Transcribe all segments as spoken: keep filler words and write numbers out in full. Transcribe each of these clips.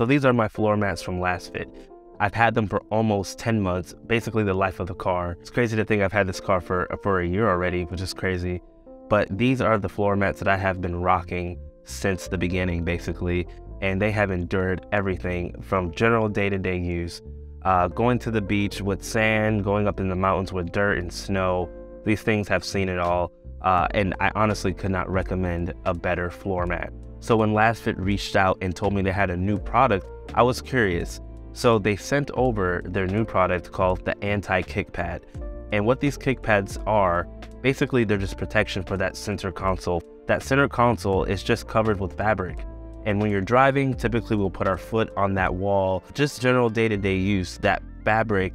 So these are my floor mats from Lasfit. I've had them for almost ten months, basically the life of the car. It's crazy to think I've had this car for, for a year already, which is crazy. But these are the floor mats that I have been rocking since the beginning, basically. And they have endured everything from general day-to-day use, uh, going to the beach with sand, going up in the mountains with dirt and snow. These things have seen it all. Uh, and I honestly could not recommend a better floor mat. So when Lasfit reached out and told me they had a new product, I was curious. So they sent over their new product called the anti-kick pad. And what these kick pads are, basically they're just protection for that center console. That center console is just covered with fabric. And when you're driving, typically we'll put our foot on that wall. Just general day-to-day use, that fabric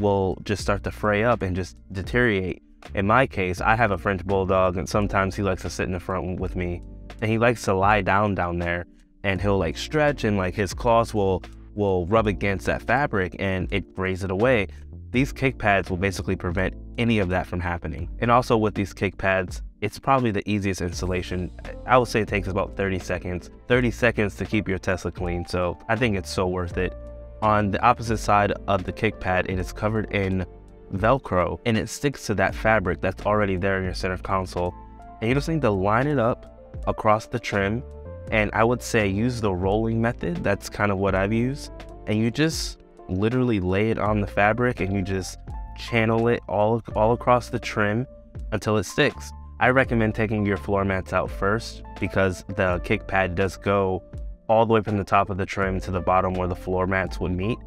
will just start to fray up and just deteriorate. In my case, I have a French bulldog, and sometimes he likes to sit in the front with me, and he likes to lie down down there, and he'll like stretch, and like his claws will will rub against that fabric and it frays it away. These kick pads will basically prevent any of that from happening. And also with these kick pads, it's probably the easiest installation. I would say it takes about thirty seconds, thirty seconds to keep your Tesla clean. So I think it's so worth it. On the opposite side of the kick pad, it is covered in Velcro, and it sticks to that fabric that's already there in your center console. And you just need to line it up across the trim. And I would say use the rolling method. That's kind of what I've used. And you just literally lay it on the fabric and you just channel it all, all across the trim until it sticks. I recommend taking your floor mats out first, because the kick pad does go all the way from the top of the trim to the bottom where the floor mats would meet.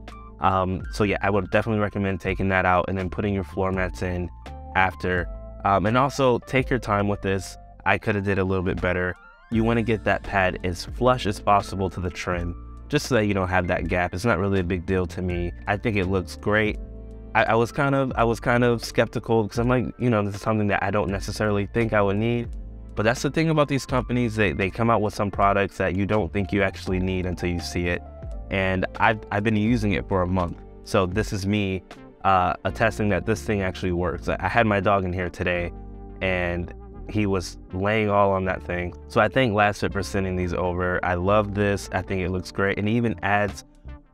Um, so yeah, I would definitely recommend taking that out and then putting your floor mats in after. Um, and also take your time with this. I could have did a little bit better. You want to get that pad as flush as possible to the trim, just so that you don't have that gap. It's not really a big deal to me. I think it looks great. I, I was kind of I was kind of skeptical, because I'm like, you know, this is something that I don't necessarily think I would need. But that's the thing about these companies. They, they come out with some products that you don't think you actually need until you see it. And I've, I've been using it for a month. So this is me uh, attesting that this thing actually works. I, I had my dog in here today and he was laying all on that thing. So I thank Lasfit for sending these over. I love this. I think it looks great. And it even adds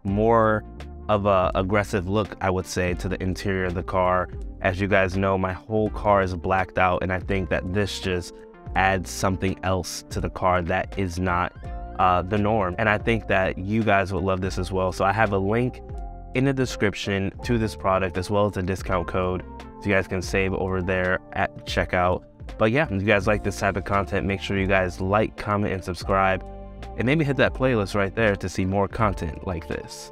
more of a aggressive look, I would say, to the interior of the car. As you guys know, my whole car is blacked out, and I think that this just adds something else to the car that is not Uh, the norm. And I think that you guys would love this as well. So I have a link in the description to this product, as well as a discount code, so you guys can save over there at checkout. But yeah, if you guys like this type of content, make sure you guys like, comment, and subscribe, and maybe hit that playlist right there to see more content like this.